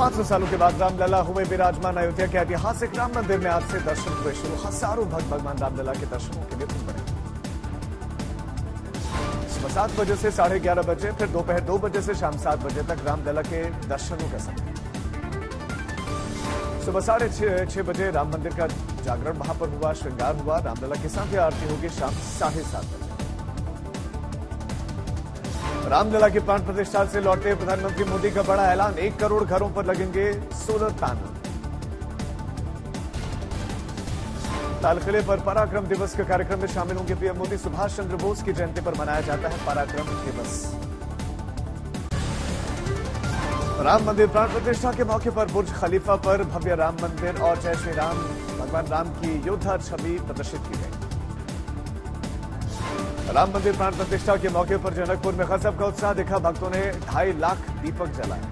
500 सालों के बाद रामलला हुए विराजमान। अयोध्या के ऐतिहासिक राम मंदिर में आज से दर्शन हुए शुरू। हजारों भक्त भगवान रामलला के दर्शनों के लिए उमड़ पड़े। सुबह 7 बजे से 11:30 बजे, फिर दोपहर 2 बजे से शाम 7 बजे तक रामलला के दर्शनों का समय। सुबह 6:30 बजे राम मंदिर का जागरण वहां पर हुआ, श्रृंगार हुआ, रामलला के साथ आरती होगी शाम 7:30 बजे। रामलला की प्राण प्रतिष्ठा से लौटे प्रधानमंत्री मोदी का बड़ा ऐलान, 1 करोड़ घरों पर लगेंगे सोलर पैनल। लाल किले पर पराक्रम दिवस के कार्यक्रम में शामिल होंगे पीएम मोदी। सुभाष चंद्र बोस की जयंती पर मनाया जाता है पराक्रम दिवस। राम मंदिर प्राण प्रतिष्ठा के मौके पर बुर्ज खलीफा पर भव्य राम मंदिर और जय श्री राम भगवान राम की योद्धा छवि प्रदर्शित की गई। राम मंदिर प्राण प्रतिष्ठा के मौके पर जनकपुर में गजब का उत्साह दिखा, भक्तों ने 2.5 लाख दीपक जलाए।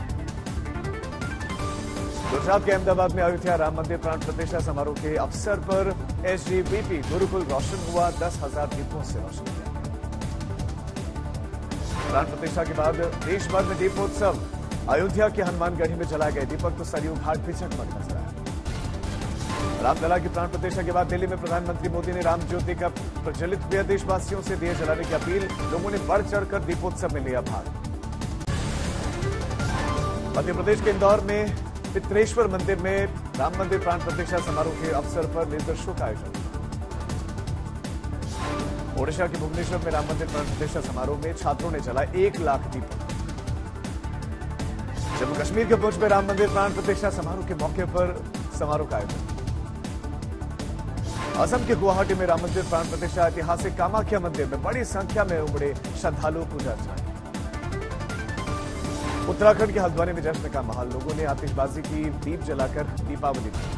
गुजरात के अहमदाबाद में अयोध्या राम मंदिर प्राण प्रतिष्ठा समारोह के अवसर पर एसजीबीपी गुरुकुल रोशन हुआ, 10,000 दीपों से रोशन किया। प्राण प्रतिष्ठा के बाद देश भर में दीपोत्सव। अयोध्या के हनुमानगढ़ी में जलाए गए दीपक तो सरयू घाट भी झगमग नजर आया। रामलला की प्राण प्रतिष्ठा के बाद दिल्ली में प्रधानमंत्री मोदी ने राम ज्योति का प्रज्वलित किया, देशवासियों से दिए जलाने की अपील। लोगों ने बढ़ चढ़कर दीपोत्सव में लिया भाग। मध्य प्रदेश के इंदौर में पित्रेश्वर मंदिर में राम मंदिर प्राण प्रतिष्ठा समारोह के अवसर पर निर्देशों का आयोजन। ओडिशा के भुवनेश्वर में राम मंदिर प्राण प्रतिष्ठा समारोह में छात्रों ने जलाए 1 लाख दीपक। जम्मू कश्मीर के पुंछ में राम मंदिर प्राण प्रतिष्ठा समारोह के मौके पर समारोह का आयोजन। असम के गुवाहाटी में राम मंदिर प्राण प्रतिष्ठा ऐतिहासिक कामाख्या मंदिर में बड़ी संख्या में उमड़े श्रद्धालु, पूजा अर्चना। उत्तराखंड के हल्द्वानी में जश्न का माहौल, लोगों ने आतिशबाजी की, दीप जलाकर दीपावली मनाई।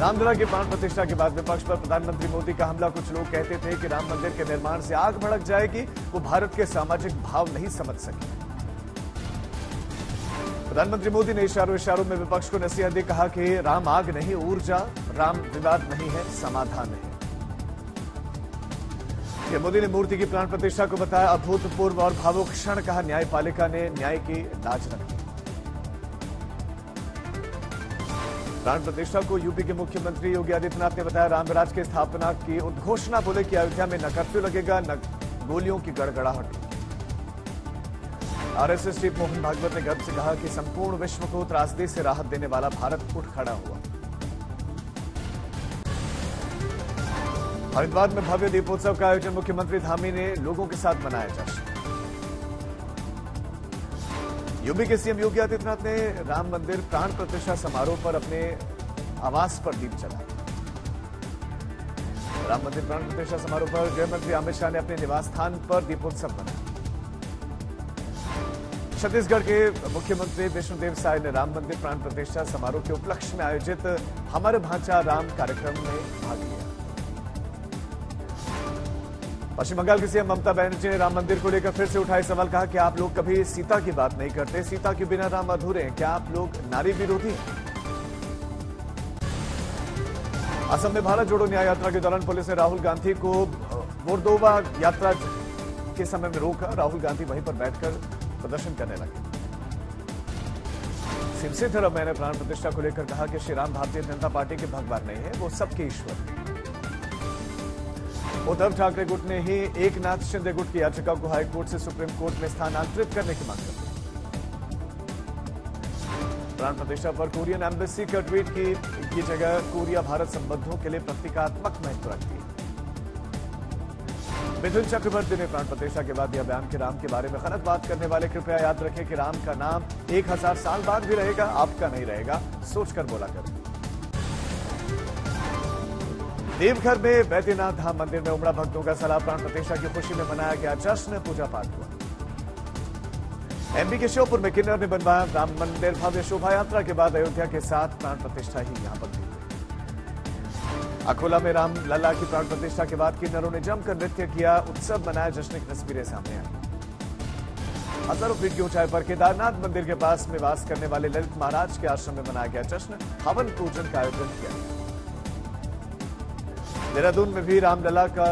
रामलला की प्राण प्रतिष्ठा के बाद विपक्ष पर प्रधानमंत्री मोदी का हमला। कुछ लोग कहते थे कि राम मंदिर के निर्माण से आग भड़क जाएगी, वो भारत के सामाजिक भाव नहीं समझ सके। प्रधानमंत्री मोदी ने इशारों में विपक्ष को नसीहत दी, कहा कि राम आग नहीं ऊर्जा, राम विवाद नहीं है, समाधान है। मोदी ने मूर्ति की प्राण प्रतिष्ठा को बताया अभूतपूर्व और भावुक क्षण, कहा न्यायपालिका ने न्याय की लाज रखी। प्राण प्रतिष्ठा को यूपी के मुख्यमंत्री योगी आदित्यनाथ ने बताया रामराज की स्थापना की उद्घोषणा। बोले कि अयोध्या में न कर्फ्यू लगेगा, न गोलियों की गड़गड़ाहट। आरएसएस चीफ मोहन भागवत ने गर्व से कहा कि संपूर्ण विश्व को त्रासदी से राहत देने वाला भारत उठ खड़ा हुआ। हरिद्वार में भव्य दीपोत्सव का आयोजन, मुख्यमंत्री धामी ने लोगों के साथ मनाया जश्न। यूपी के सीएम योगी आदित्यनाथ ने राम मंदिर प्राण प्रतिष्ठा समारोह पर अपने आवास पर दीप जलाया। राम मंदिर प्राण प्रतिष्ठा समारोह पर गृहमंत्री अमित शाह ने अपने निवास स्थान पर दीपोत्सव मनाया। छत्तीसगढ़ के मुख्यमंत्री विष्णुदेव साय ने राम मंदिर प्राण प्रतिष्ठा समारोह के उपलक्ष्य में आयोजित हमारे भांचा राम कार्यक्रम में भाग लिया। पश्चिम बंगाल की सीएम ममता बनर्जी ने राम मंदिर को लेकर फिर से उठाए सवाल, कहा कि आप लोग कभी सीता की बात नहीं करते, सीता के बिना राम अधूरे हैं, क्या आप लोग नारी विरोधी हैं। असम में भारत जोड़ो न्याय यात्रा के दौरान पुलिस ने राहुल गांधी को मोर्दोवा यात्रा के समय में रोका, राहुल गांधी वहीं पर बैठकर प्रदर्शन करने लगे। सिमसेथर अब मैंने प्राण प्रतिष्ठा को लेकर कहा कि श्री राम भारतीय जनता पार्टी के भगवान नहीं है, वो सबके ईश्वर है। उद्धव ठाकरे गुट ने ही एक नाथ शिंदे गुट की याचिका को हाईकोर्ट से सुप्रीम कोर्ट में स्थानांतरित करने की मांग कर दी। प्राण प्रतिष्ठा पर कोरियन एम्बेसी का ट्वीट की, ये जगह कोरिया भारत संबंधों के लिए प्रतीकात्मक महत्व रखती है। मिथुन चक्रवर्ती ने प्राण प्रतिष्ठा के बाद दिया बयान कि राम के बारे में गलत बात करने वाले कृपया याद रखें कि राम का नाम 1000 साल बाद भी रहेगा, आपका नहीं रहेगा, सोचकर बोला करें। देवघर में बैद्यनाथ धाम मंदिर में उमड़ा भक्तों का सलाब, प्राण प्रतिष्ठा की खुशी में मनाया गया जश्न, पूजा पाठ हुआ। एमपी के श्योपुर में किन्नर ने बनवाया राम मंदिर, भव्य शोभा यात्रा के बाद अयोध्या के साथ प्राण प्रतिष्ठा ही यहां पर। अकोला में रामलला की प्राण प्रतिष्ठा के बाद किन्नरों ने जमकर नृत्य किया, उत्सव मनाया, जश्न की तस्वीरें सामने आई। हजारों फीट की ऊंचाई पर केदारनाथ मंदिर के पास में वास करने वाले ललित महाराज के आश्रम में मनाया गया जश्न, हवन पूजन का आयोजन किया गया। देहरादून में भी रामलला का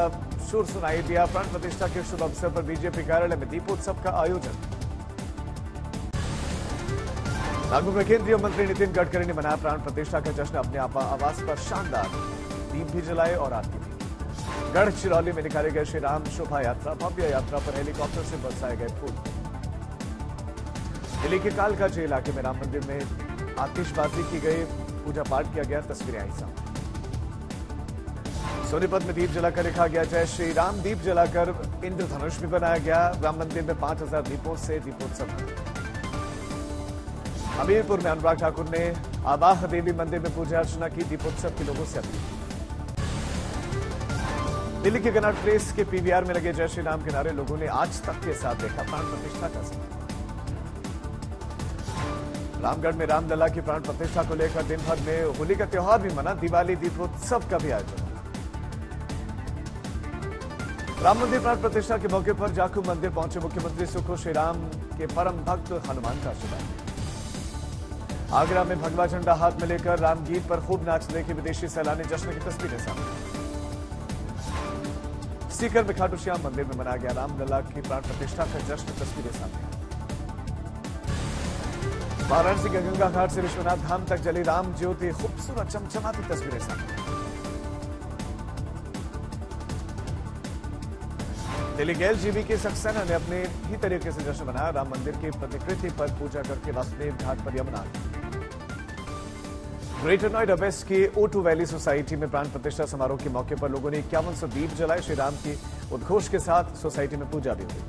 सुर सुनाई दिया। प्राण प्रतिष्ठा के शुभ अवसर पर बीजेपी कार्यालय में दीपोत्सव का आयोजन। नागपुर में केंद्रीय मंत्री नितिन गडकरी ने मनाया प्राण प्रतिष्ठा का जश्न, अपने आवास पर शानदार दीप भी जलाए और आरती भी। गढ़चिरौली में निकाले गए श्री राम शोभा यात्रा, भव्य यात्रा पर हेलीकॉप्टर से बरसाए गए फूल। दिल्ली के कालकाज इलाके में राम मंदिर में आतिशबाजी की गई, पूजा पाठ किया गया, तस्वीरें आई सामने। सोनीपत में दीप जलाकर लिखा गया जय श्री राम, दीप जलाकर इंद्रधनुष भी बनाया गया। राम मंदिर में 5000 दीपों से दीपोत्सव। हमीरपुर में अनुराग ठाकुर ने आबाह देवी मंदिर में पूजा अर्चना की, दीपोत्सव के लोगों से अपील की। दिल्ली के कनॉट प्लेस के पीवीआर में लगे जय श्री राम के नारे लोगों ने आज तक के साथ देखा प्राण प्रतिष्ठा का समय। रामगढ़ में रामलला की प्राण प्रतिष्ठा को लेकर दिन भर में होली का त्योहार भी मना, दिवाली दीपोत्सव का भी आयोजन। राम मंदिर प्राण प्रतिष्ठा के मौके पर जाखू मंदिर पहुंचे मुख्यमंत्री, सुखो श्री राम के परम भक्त हनुमान का आशीर्वाद। आगरा में भगवा झंडा हाथ में लेकर रामगीत पर खूब नाचने के विदेशी सैलानी, जश्न की तस्वीरें सामने। सीकर में खाटू श्याम मंदिर में मनाया गया रामलला की प्राण प्रतिष्ठा का जश्न, तस्वीरें सामने। वाराणसी के गंगा घाट से विश्वनाथ धाम तक जली राम ज्योति, खूबसूरत चमचमाती तस्वीरें सामने। दिल्ली के एलजीबी के सक्सेना ने अपने ही तरीके से जश्न मनाया, राम मंदिर की प्रतिकृति पर पूजा करके वासुदेव घाट पर यमुना। ग्रेटर नोएडा वेस्ट की ओटू वैली सोसाइटी में प्राण प्रतिष्ठा समारोह के मौके पर लोगों ने 5100 दीप जलाए, श्री राम की उद्घोष के साथ सोसाइटी में पूजा भी हुई।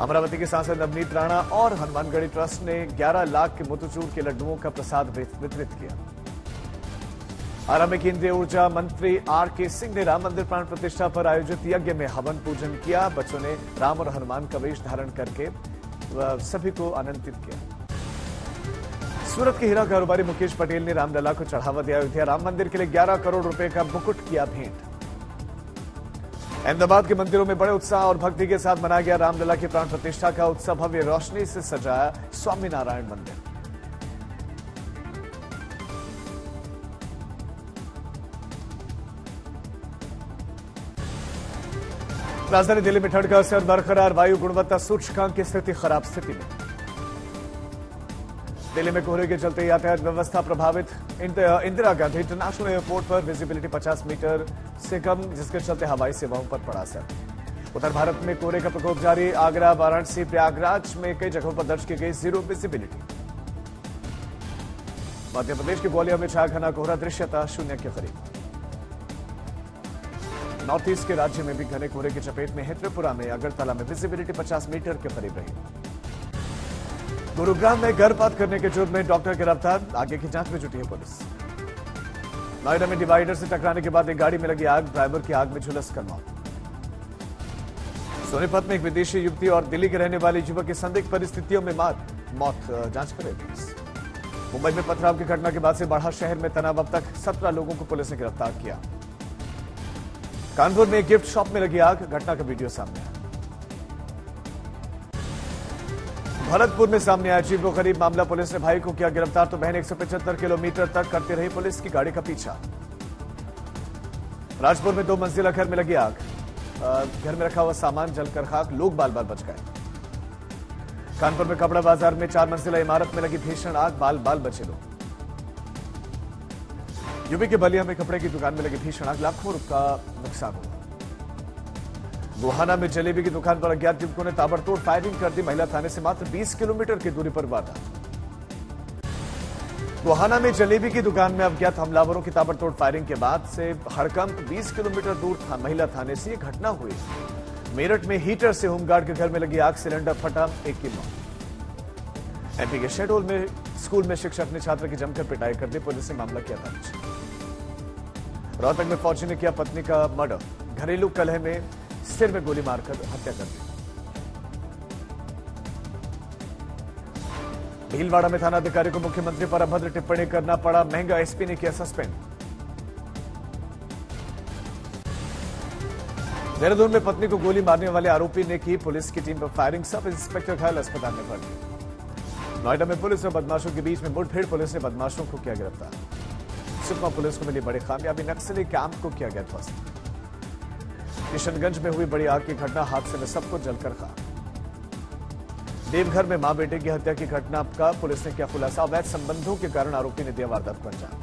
अमरावती के सांसद नवनीत राणा और हनुमानगढ़ी ट्रस्ट ने 11 लाख के मोतीचूर के लड्डुओं का प्रसाद वितरित किया। आरा में केंद्रीय ऊर्जा मंत्री आरके सिंह ने राम मंदिर प्राण प्रतिष्ठा पर आयोजित यज्ञ में हवन पूजन किया, बच्चों ने राम और हनुमान का वेश धारण करके सभी को आनंदित किया। सूरत के हीरा कारोबारी मुकेश पटेल ने रामलला को चढ़ावा दिया, अयोध्या राम मंदिर के लिए 11 करोड़ रुपए का मुकुट किया भेंट। अहमदाबाद के मंदिरों में बड़े उत्साह और भक्ति के साथ मनाया गया रामलला की प्राण प्रतिष्ठा का उत्सव, भव्य रोशनी से सजाया स्वामीनारायण मंदिर। राजधानी दिल्ली में ठंड का असर बरकरार, वायु गुणवत्ता सूचकांक की स्थिति खराब स्थिति में। दिल्ली में कोहरे के चलते यातायात व्यवस्था प्रभावित, इंदिरा गांधी इंटरनेशनल एयरपोर्ट पर विजिबिलिटी 50 मीटर से कम, जिसके चलते हवाई सेवाओं पर पड़ा असर। उत्तर भारत में कोहरे का प्रकोप जारी, आगरा, वाराणसी, प्रयागराज में कई जगहों पर दर्ज की गई जीरो विजिबिलिटी। मध्य प्रदेश के ग्वालियर में छाया घना कोहरा, दृश्यता 0 के करीब। नॉर्थ ईस्ट के राज्य में भी घने कोहरे की चपेट में है, त्रिपुरा में अगरतला में विजिबिलिटी 50 मीटर के करीब रही। गुरुग्राम में गर्भपात करने के जुर्म में डॉक्टर गिरफ्तार, आगे की जांच में जुटी है पुलिस। नोएडा में डिवाइडर से टकराने के बाद एक गाड़ी में लगी आग, ड्राइवर की आग में झुलस कर मौत। सोनीपत में एक विदेशी युवती और दिल्ली के रहने वाले युवक की संदिग्ध परिस्थितियों में मौत, जांच कर रही पुलिस। मुंबई में पथराव की घटना के बाद से बाढ़ा शहर में तनाव, अब तक 17 लोगों को पुलिस ने गिरफ्तार किया। कानपुर में गिफ्ट शॉप में लगी आग, घटना का वीडियो सामने आया। भरतपुर में सामने आया अजीबोगरीब मामला, पुलिस ने भाई को किया गिरफ्तार तो बहन 175 किलोमीटर तक करती रही पुलिस की गाड़ी का पीछा। राजपुर में 2 मंजिला घर में लगी आग, घर में रखा हुआ सामान जलकर खाक, लोग बाल बाल बच गए। कानपुर में कपड़ा बाजार में 4 मंजिला इमारत में लगी भीषण आग, बाल बाल बचे लोग। यूपी के बलिया में कपड़े की दुकान में लगी भीषण आग, लाखों रुपए का नुकसान हुआ। गोहाना में जलेबी की दुकान पर अज्ञात युवकों ने ताबड़तोड़ फायरिंग कर दी, महिला थाने से मात्र 20 किलोमीटर की दूरी पर वारदात। गोहाना में जलेबी की दुकान में अज्ञात हमलावरों की ताबड़तोड़ फायरिंग के बाद से हड़कंप, 20 किलोमीटर दूर था महिला थाने से यह घटना हुई। मेरठ में हीटर से होमगार्ड के घर में लगी आग, सिलेंडर फटा, एक की मौत। एमपी के शहडोल में स्कूल में शिक्षक ने छात्र की जमकर पिटाई कर दी, पुलिस ने मामला किया दर्ज। रोहतक में फौजी ने किया पत्नी का मर्डर, घरेलू कलह में सिर में गोली मारकर हत्या कर दी। भीलवाड़ा में थाना अधिकारी को मुख्यमंत्री पर अभद्र टिप्पणी करना पड़ा, महंगा एसपी ने किया सस्पेंड। देहरादून में पत्नी को गोली मारने वाले आरोपी ने की पुलिस की टीम पर फायरिंग, सब इंस्पेक्टर घायल, अस्पताल में भर्ती। नोएडा में पुलिस और बदमाशों के बीच में मुठभेड़, पुलिस ने बदमाशों को किया गिरफ्तार। सुकमा पुलिस को मिली बड़ी कामयाबी, नक्सली कैंप को किया गया ध्वस्त। किशनगंज में हुई बड़ी आग की घटना, हादसे में सबको जलकर खाक। देवघर में मां बेटे की हत्या की घटना का पुलिस ने किया खुलासा। अवैध संबंधों के कारण आरोपी ने दिया वारदात को अंजाम।